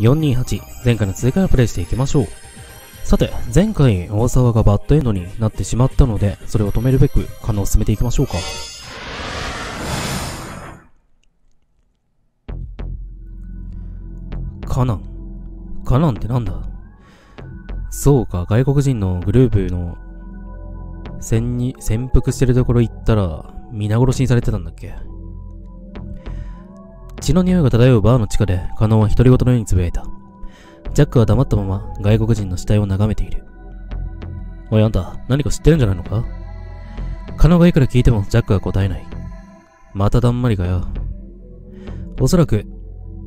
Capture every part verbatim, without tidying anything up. よんにーはち、前回の続きからプレイしていきましょう。さて、前回大沢がバッドエンドになってしまったので、それを止めるべくカノンを進めていきましょうか。カナン。カナンってなんだ？そうか、外国人のグループの潜に潜伏してるところ行ったら、皆殺しにされてたんだっけ。血の匂いが漂うバーの地下で、カノンは独り言のように呟いた。ジャックは黙ったまま外国人の死体を眺めている。おいあんた、何か知ってるんじゃないのか？カノンがいくら聞いてもジャックは答えない。まただんまりかよ。おそらく、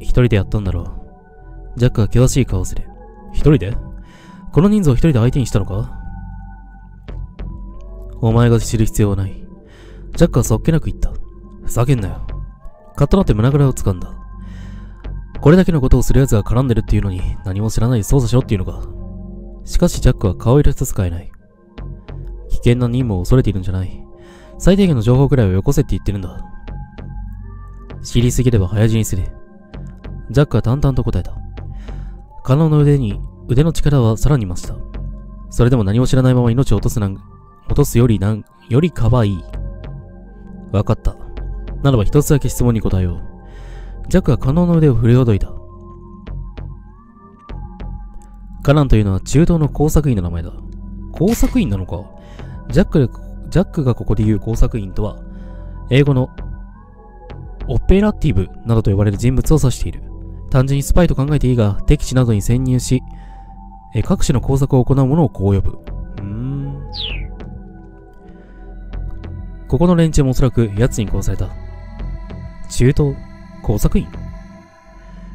一人でやったんだろう。ジャックは険しい顔をする。一人で？この人数を一人で相手にしたのか？お前が知る必要はない。ジャックはそっけなく言った。ふざけんなよ。カッとなって胸ぐらを掴んだ。これだけのことをする奴が絡んでるっていうのに何も知らないで捜査しろっていうのか。しかしジャックは顔色一つ変えない。危険な任務を恐れているんじゃない。最低限の情報くらいをよこせって言ってるんだ。知りすぎれば早死にする。ジャックは淡々と答えた。カノンの腕に、腕の力はさらに増した。それでも何も知らないまま命を落とすなん、落とすよりなん、よりかわいい。わかった。ならば一つだけ質問に答えよう。ジャックはカノンの腕を振りほどいた。カナンというのは中東の工作員の名前だ。工作員なのか。ジャックで、ジャックがここで言う工作員とは、英語のオペラティブなどと呼ばれる人物を指している。単純にスパイと考えていいが、敵地などに潜入し、え各種の工作を行う者をこう呼ぶ。うーん。ここの連中もおそらく奴に殺された。中東工作員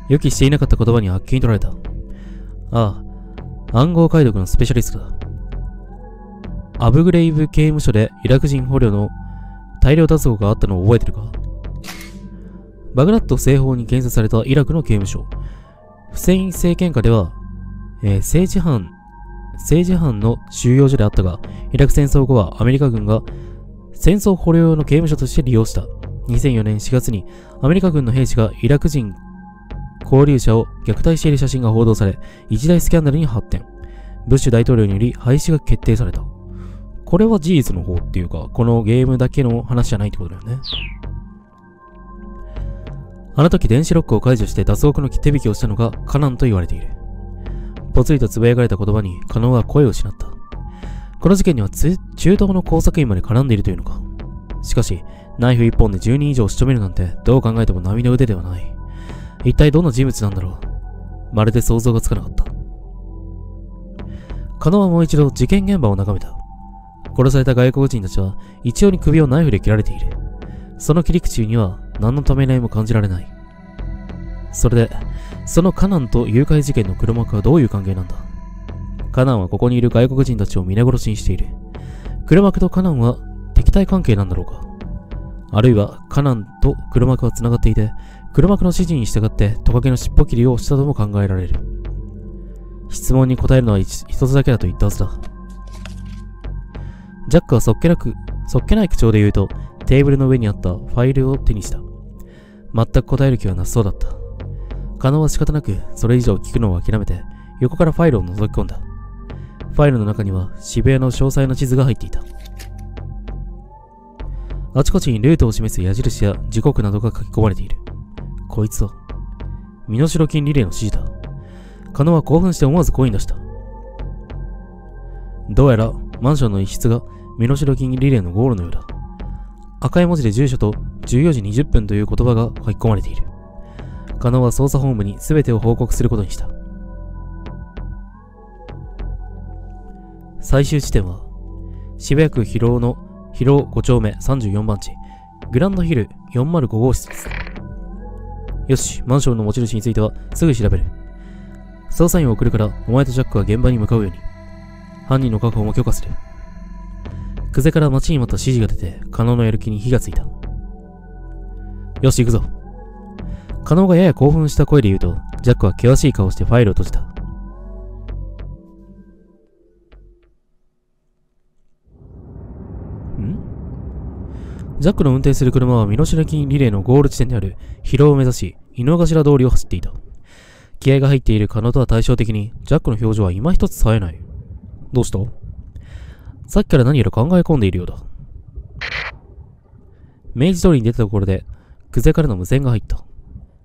予期していなかった言葉にあっけに取られた。ああ、暗号解読のスペシャリストだ。アブグレイブ刑務所でイラク人捕虜の大量脱獄があったのを覚えてるか。バグダッド西方に建設されたイラクの刑務所。フセイン政権下では、えー、政治犯、政治犯の収容所であったが、イラク戦争後はアメリカ軍が戦争捕虜用の刑務所として利用した。にせんよねんしがつにアメリカ軍の兵士がイラク人拘留者を虐待している写真が報道され、一大スキャンダルに発展。ブッシュ大統領により廃止が決定された。これは事実の方っていうか、このゲームだけの話じゃないってことだよね。あの時電子ロックを解除して脱獄の手引きをしたのがカナンと言われている。ぽつりと呟かれた言葉にカノンは声を失った。この事件には中東の工作員まで絡んでいるというのか。しかし、ナイフ一本でじゅうにん以上仕留めるなんて、どう考えても並の腕ではない。一体どんな人物なんだろう。まるで想像がつかなかった。カノンはもう一度事件現場を眺めた。殺された外国人たちは、一様に首をナイフで切られている。その切り口には、何のためらいも感じられない。それで、そのカナンと誘拐事件の黒幕はどういう関係なんだ。カナンはここにいる外国人たちを皆殺しにしている。黒幕とカナンは、敵対関係なんだろうか。あるいは、カナンと黒幕は繋がっていて、黒幕の指示に従ってトカゲの尻尾切りをしたとも考えられる。質問に答えるのは一つだけだと言ったはずだ。ジャックはそっけなく、そっけない口調で言うと、テーブルの上にあったファイルを手にした。全く答える気はなさそうだった。カノンは仕方なく、それ以上聞くのを諦めて、横からファイルを覗き込んだ。ファイルの中には、渋谷の詳細な地図が入っていた。あちこちにルートを示す矢印や時刻などが書き込まれている。こいつは、身代金リレーの指示だ。カノンは興奮して思わず声に出した。どうやら、マンションの一室が身代金リレーのゴールのようだ。赤い文字で住所とじゅうよじにじゅっぷんという言葉が書き込まれている。カノンは捜査本部に全てを報告することにした。最終地点は、渋谷区広尾の広尾ごちょうめさんじゅうよんばんち、グランドヒルよんまるごごうしつです。よし、マンションの持ち主についてはすぐ調べる。捜査員を送るから、お前とジャックは現場に向かうように。犯人の確保も許可する。久世から待ちに待った指示が出て、カノンのやる気に火がついた。よし、行くぞ。カノンがやや興奮した声で言うと、ジャックは険しい顔をしてファイルを閉じた。ジャックの運転する車は身代金リレーのゴール地点である広尾を目指し、井の頭通りを走っていた。気合が入っているカナとは対照的に、ジャックの表情は今一つ冴えない。どうした？さっきから何やら考え込んでいるようだ。明治通りに出たところで、クゼからの無線が入った。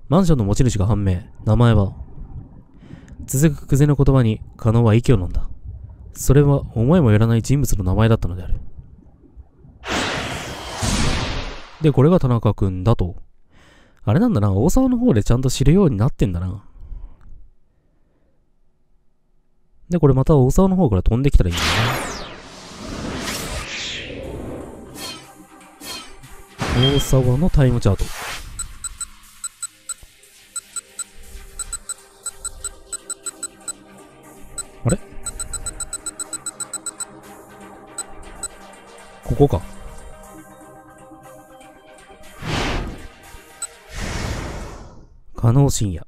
マンションの持ち主が判明。名前は？続くクゼの言葉に、カナは息を飲んだ。それは思いもよらない人物の名前だったのである。で、これが田中君だと。あれなんだな、大沢の方でちゃんと知るようになってんだな。で、これまた大沢の方から飛んできたらいいんだな。大沢のタイムチャート。あれ？ここか。加納信也。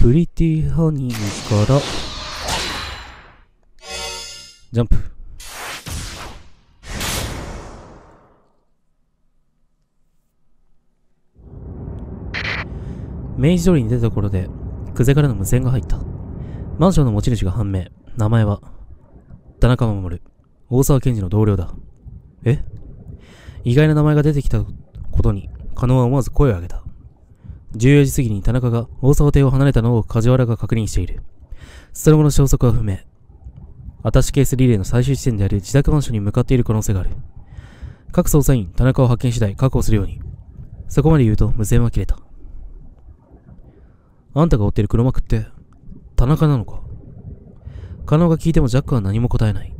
プリティハニーからジャンプ。明治通りに出たところでクゼからの無線が入った。マンションの持ち主が判明。名前は田中守。大沢賢治の同僚だ。え？意外な名前が出てきたことに加納は思わず声を上げた。じゅうよじ過ぎに田中が大沢邸を離れたのを梶原が確認している。その後の消息は不明。アタッシュケースリレーの最終地点である自宅マンションに向かっている可能性がある。各捜査員、田中を発見次第確保するように。そこまで言うと無線は切れた。あんたが追ってる黒幕って、田中なのか？加納が聞いてもジャックは何も答えない。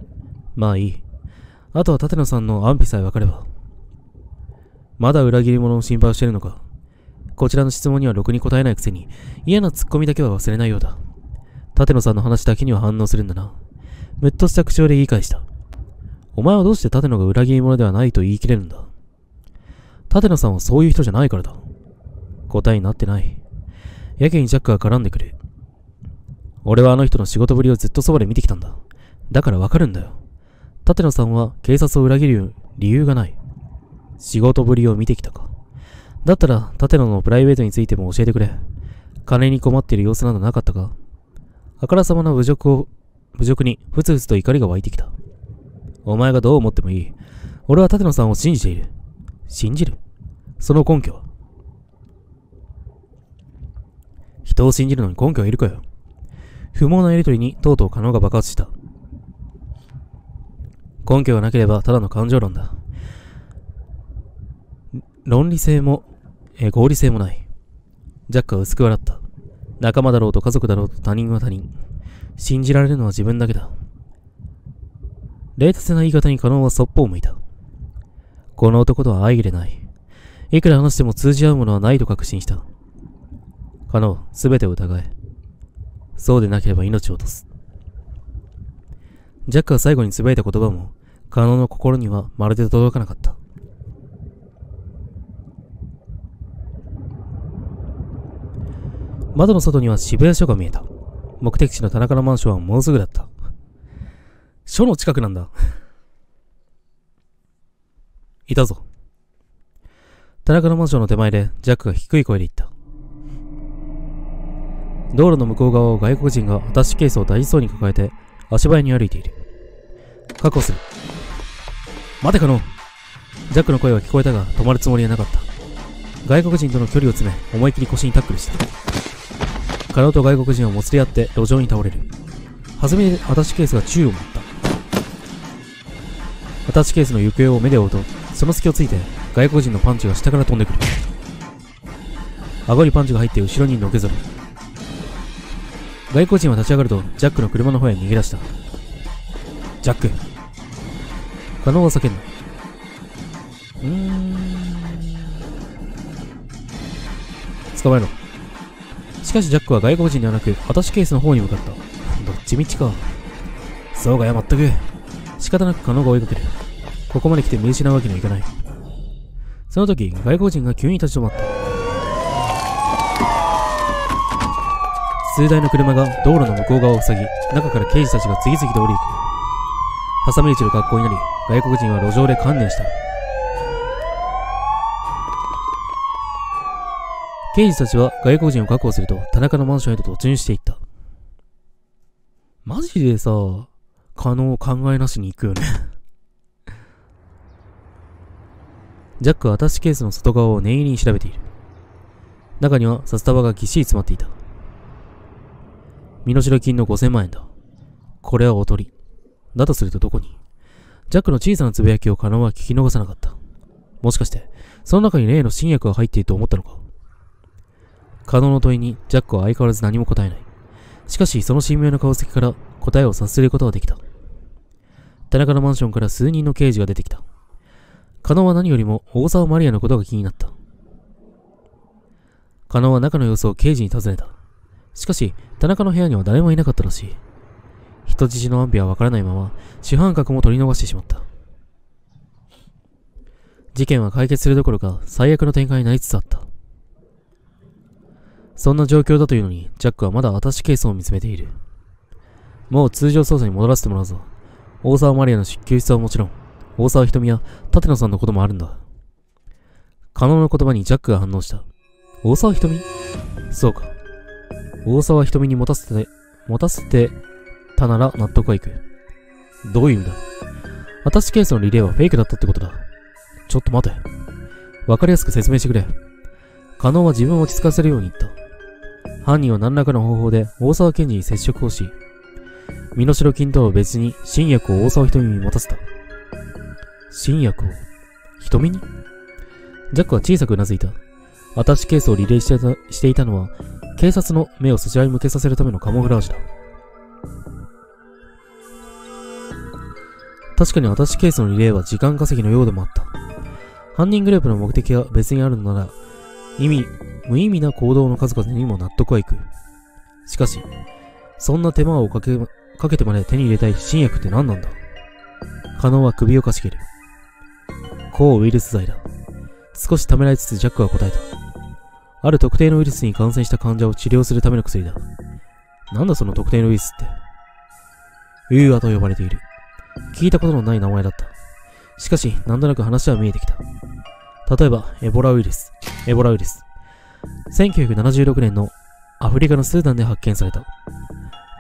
まあいい。あとは舘野さんの安否さえ分かれば。まだ裏切り者の心配をしているのか？こちらの質問にはろくに答えないくせに、嫌なツッコミだけは忘れないようだ。舘野さんの話だけには反応するんだな。むっとした口調で言い返した。お前はどうして舘野が裏切り者ではないと言い切れるんだ？舘野さんはそういう人じゃないからだ。答えになってない。やけにジャックが絡んでくる。俺はあの人の仕事ぶりをずっとそばで見てきたんだ。だからわかるんだよ。舘野さんは警察を裏切る理由がない。仕事ぶりを見てきたか。だったら、舘野のプライベートについても教えてくれ。金に困っている様子などなかったか？あからさまな侮辱を、侮辱に、ふつふつと怒りが湧いてきた。お前がどう思ってもいい。俺は舘野さんを信じている。信じる？その根拠は？人を信じるのに根拠はいるかよ。不毛なやりとりに、とうとう加納が爆発した。根拠がなければ、ただの感情論だ。論理性も、えー、合理性もない。ジャックは薄く笑った。仲間だろうと家族だろうと他人は他人。信じられるのは自分だけだ。冷徹な言い方に加納はそっぽを向いた。この男とは相入れない。いくら話しても通じ合うものはないと確信した。加納、すべてを疑え。そうでなければ命を落とす。ジャックは最後につぶやいた言葉も、加納の心にはまるで届かなかった。窓の外には渋谷署が見えた。目的地の田中のマンションはもうすぐだった。署の近くなんだ。いたぞ。田中のマンションの手前でジャックが低い声で言った。道路の向こう側を外国人がアタッシュケースを大事そうに抱えて足早に歩いている。確保する。待て、加納。ジャックの声は聞こえたが止まるつもりはなかった。外国人との距離を詰め、思い切り腰にタックルした。加納と外国人をもつれ合って路上に倒れる。弾みでアタッシュケースが宙を舞った。アタッシュケースの行方を目で追うと、その隙をついて外国人のパンチが下から飛んでくる。顎にパンチが入って後ろにのけぞる。外国人は立ち上がるとジャックの車の方へ逃げ出した。ジャック。加納は叫んだ。うーん。捕まえろ。しかしジャックは外国人ではなくアタッシュケースの方に向かった。どっちみちか。そうかや、まったく。仕方なく加納が追いかける。ここまで来て見失うわけにはいかない。その時、外国人が急に立ち止まった。数台の車が道路の向こう側を塞ぎ、中から刑事たちが次々と降りてくる。挟み撃ちの格好になり、外国人は路上で観念した。刑事たちは外国人を確保すると田中のマンションへと突入していった。マジでさ、可能考えなしに行くよねジャックはアタッシュケースの外側を念入りに調べている。中には札束がぎっしり詰まっていた。身代金のごせんまんえんだ。これはおとり。だとするとどこに？ジャックの小さなつぶやきをカノンは聞き逃さなかった。もしかして、その中に例の新薬が入っていると思ったのか？カノンの問いにジャックは相変わらず何も答えない。しかし、その神妙な顔つきから答えを察することはできた。田中のマンションから数人の刑事が出てきた。カノンは何よりも大沢マリアのことが気になった。カノンは中の様子を刑事に尋ねた。しかし、田中の部屋には誰もいなかったらしい。人質の安否はわからないまま、主犯格も取り逃してしまった。事件は解決するどころか、最悪の展開になりつつあった。そんな状況だというのに、ジャックはまだアタッシュケースを見つめている。もう通常捜査に戻らせてもらうぞ。大沢マリアの救出はもちろん、大沢瞳や立野さんのこともあるんだ。カノンの言葉にジャックが反応した。大沢瞳？そうか。大沢瞳に持たせて、持たせて、たなら納得はいく。どういう意味だ？アタッシュケースのリレーはフェイクだったってことだ。ちょっと待て。わかりやすく説明してくれ。カノンは自分を落ち着かせるように言った。犯人は何らかの方法で大沢検事に接触をし、身代金とは別に新薬を大沢瞳に持たせた。新薬を瞳に？ジャックは小さくうなずいた。アタッシュケースをリレーしていた、していたのは、警察の目をそちらに向けさせるためのカモフラージュだ。確かにアタッシュケースのリレーは時間稼ぎのようでもあった。犯人グループの目的が別にあるのなら、意味、無意味な行動の数々にも納得はいく。しかし、そんな手間をかけ、かけてまで手に入れたい新薬って何なんだ？カノンは首をかしげる。抗ウイルス剤だ。少しためらいつつジャックは答えた。ある特定のウイルスに感染した患者を治療するための薬だ。なんだその特定のウイルスって。ウーアと呼ばれている。聞いたことのない名前だった。しかし、なんとなく話は見えてきた。例えば、エボラウイルス。エボラウイルス。せんきゅうひゃくななじゅうろくねんのアフリカのスーダンで発見された。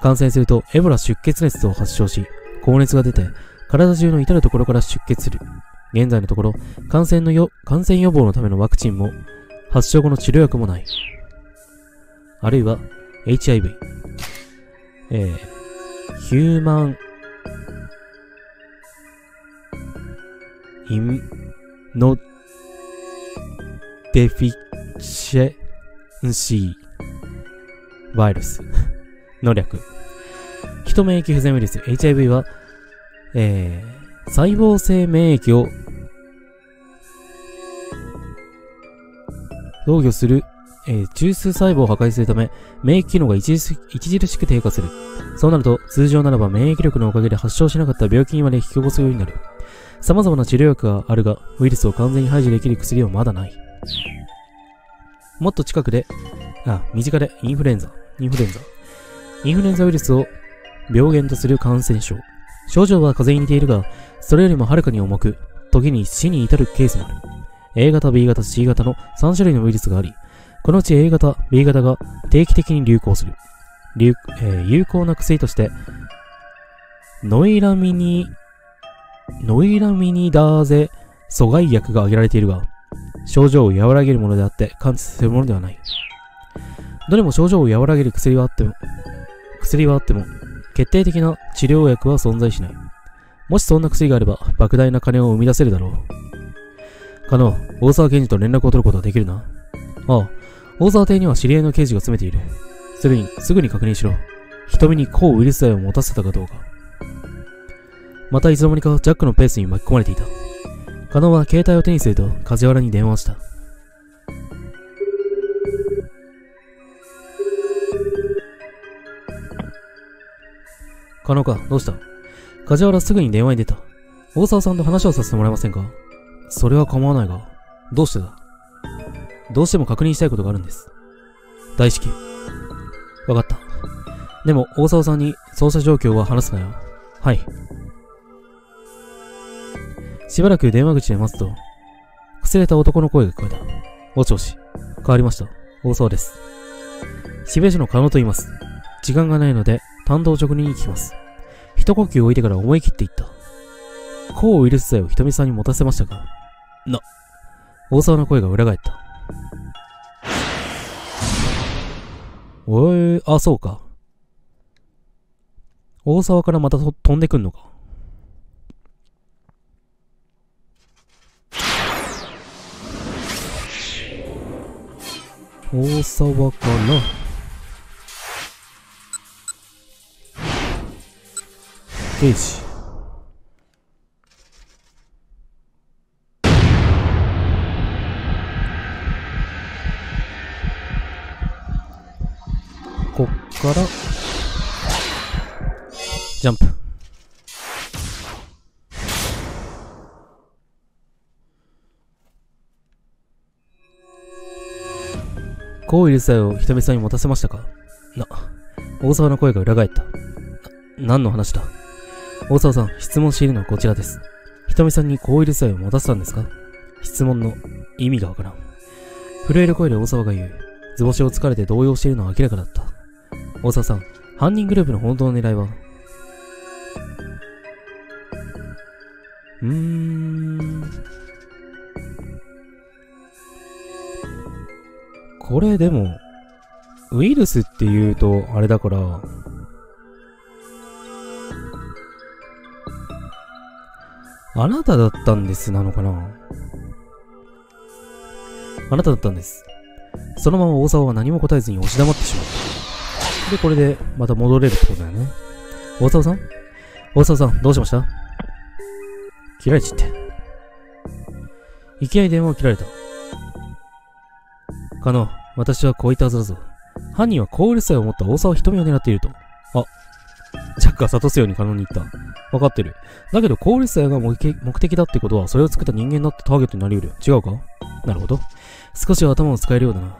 感染すると、エボラ出血熱を発症し、高熱が出て、体中の至るところから出血する。現在のところ、感染のよ、感染予防のためのワクチンも、発症後の治療薬もない。あるいは、エイチアイブイ。えー、ヒューマン、イノデフィシェンシーバイルスの略。ヒト免疫不全ウイルス エイチアイブイ は、えー、細胞性免疫を防御する、えー、中枢細胞を破壊するため免疫機能が著しく低下する。そうなると通常ならば免疫力のおかげで発症しなかった病気にまで引き起こすようになる。様々な治療薬があるが、ウイルスを完全に排除できる薬はまだない。もっと近くで、あ、身近でインフルエンザ、インフルエンザ。インフルエンザウイルスを病原とする感染症。症状は風邪に似ているが、それよりもはるかに重く、時に死に至るケースもある。エー 型、ビー 型、シー 型のさん種類のウイルスがあり、このうち エー 型、ビー 型が定期的に流行する。流、えー、有効な薬として、ノイラミニノイラミニダーゼ阻害薬が挙げられているが、症状を和らげるものであって完治するものではない。どれも症状を和らげる薬はあっても、薬はあっても、決定的な治療薬は存在しない。もしそんな薬があれば、莫大な金を生み出せるだろう。カノン、大沢検事と連絡を取ることはできるな。ああ、大沢邸には知り合いの刑事が詰めている。すぐに、すぐに確認しろ。瞳に抗ウイルス剤を持たせたかどうか。またいつの間にかジャックのペースに巻き込まれていた。カノンは携帯を手にすると梶原に電話した。カノンか、どうした？梶原すぐに電話に出た。大沢さんと話をさせてもらえませんか？それは構わないが、どうしてだ？どうしても確認したいことがあるんです。大至急。わかった。でも大沢さんに捜査状況は話すなよ。はい。しばらく電話口で待つと、くすれた男の声が聞こえた。もしもし、変わりました。放送です。渋谷市の加納と言います。時間がないので、担当直入に聞きます。一呼吸置いてから思い切って言った。抗ウイルス剤をひとみさんに持たせましたか？な、大沢の声が裏返った。おい、あ、そうか。大沢からまたと飛んでくんのか。大沢かな。刑事。こっからジャンプ。抗ウイルス剤をひとみさんに持たせましたか？な、大沢の声が裏返った。な、何の話だ？大沢さん、質問しているのはこちらです。ひとみさんに抗ウイルス剤を持たせたんですか？質問の意味がわからん。震える声で大沢が言う。図星を疲れて動揺しているのは明らかだった。大沢さん、犯人グループの本当の狙いは？うーん。これでも、ウイルスって言うと、あれだから、あなただったんですなのかな？あなただったんです。そのまま大沢は何も答えずに押し黙ってしまった。で、これで、また戻れるってことだよね。大沢さん？大沢さん、どうしました？切られちって。いきなり電話を切られた。カノ、私はこう言ったはずだぞ。犯人は抗ウイルス剤を持った大沢瞳を狙っていると。あ、ジャックが諭すようにカノに言った。わかってる。だけど抗ウイルス剤が目的だってことは、それを作った人間だってターゲットになり得る。違うか？なるほど。少しは頭を使えるようだな。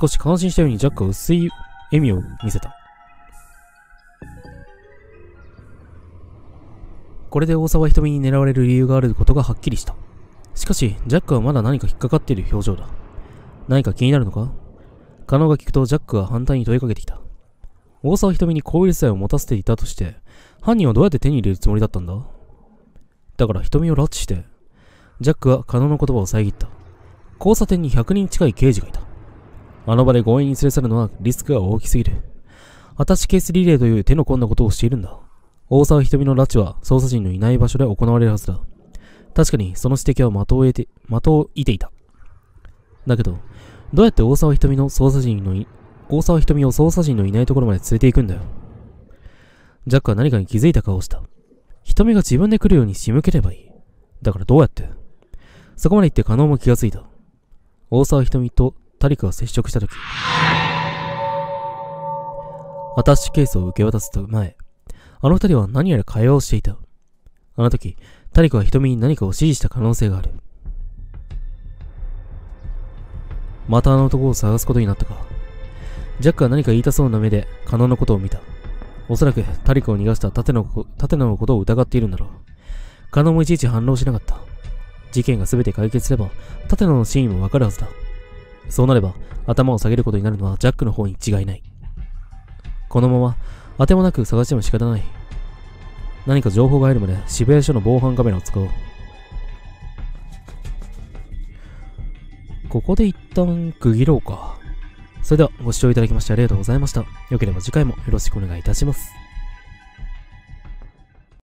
少し感心したようにジャックは薄い笑みを見せた。これで大沢瞳に狙われる理由があることがはっきりした。しかし、ジャックはまだ何か引っかかっている表情だ。何か気になるのか？カノが聞くとジャックが反対に問いかけてきた。大沢瞳に抗ウイルス剤を持たせていたとして、犯人はどうやって手に入れるつもりだったんだ？だから瞳を拉致して、ジャックはカノの言葉を遮った。交差点にひゃくにん近い刑事がいた。あの場で強引に連れ去るのはリスクが大きすぎる。アタッチケースリレーという手の込んだことをしているんだ。大沢瞳の拉致は捜査陣のいない場所で行われるはずだ。確かにその指摘は的を得て、的を射ていた。だけど、どうやって大沢瞳の捜査陣のい、大沢瞳を捜査陣のいないところまで連れて行くんだよ。ジャックは何かに気づいた顔をした。瞳が自分で来るように仕向ければいい。だからどうやって？そこまで言ってカノも気がついた。大沢瞳とタリクが接触したとき、アタッシュケースを受け渡すと前、あの二人は何やら会話をしていた。あの時、タリクは瞳に何かを指示した可能性がある。またあの男を探すことになったか。ジャックは何か言いたそうな目でカノのことを見た。おそらくタリクを逃がしたタテナのことを疑っているんだろう。カノもいちいち反応しなかった。事件が全て解決すれば、タテナの真意もわかるはずだ。そうなれば、頭を下げることになるのはジャックの方に違いない。このまま、当てもなく探しても仕方ない。何か情報が入るまで渋谷署の防犯カメラを使おう。ここで一旦区切ろうか。それではご視聴いただきましてありがとうございました。良ければ次回もよろしくお願いいたします。